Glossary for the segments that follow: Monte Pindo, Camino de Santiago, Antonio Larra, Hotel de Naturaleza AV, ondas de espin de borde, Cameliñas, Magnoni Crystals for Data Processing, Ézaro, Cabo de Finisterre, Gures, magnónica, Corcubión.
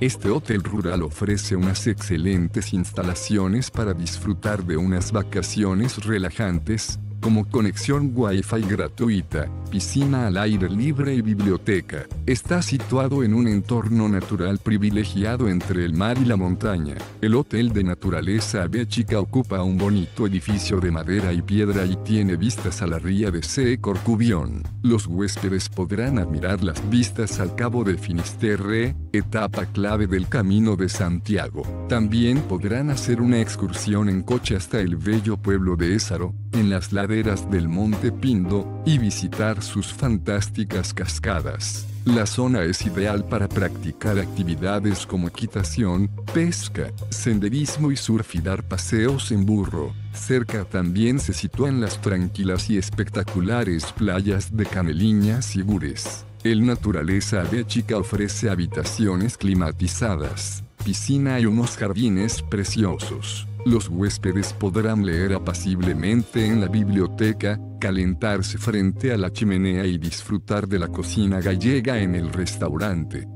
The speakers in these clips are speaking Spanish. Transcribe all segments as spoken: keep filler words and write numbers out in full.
Este hotel rural ofrece unas excelentes instalaciones para disfrutar de unas vacaciones relajantes, como conexión Wi-Fi gratuita, piscina al aire libre y biblioteca. Está situado en un entorno natural privilegiado entre el mar y la montaña. El Hotel de Naturaleza A V Chica ocupa un bonito edificio de madera y piedra y tiene vistas a la ría de C. Corcubión. Los huéspedes podrán admirar las vistas al Cabo de Finisterre, etapa clave del Camino de Santiago. También podrán hacer una excursión en coche hasta el bello pueblo de Ézaro, en las laderas del Monte Pindo, y visitar sus fantásticas cascadas. La zona es ideal para practicar actividades como equitación, pesca, senderismo y surf y dar paseos en burro. Cerca también se sitúan las tranquilas y espectaculares playas de Cameliñas y Gures. El Naturaleza A V Chica ofrece habitaciones climatizadas, piscina y unos jardines preciosos. Los huéspedes podrán leer apaciblemente en la biblioteca, calentarse frente a la chimenea y disfrutar de la cocina gallega en el restaurante.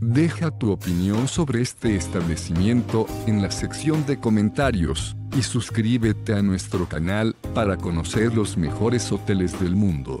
Deja tu opinión sobre este establecimiento en la sección de comentarios y suscríbete a nuestro canal para conocer los mejores hoteles del mundo.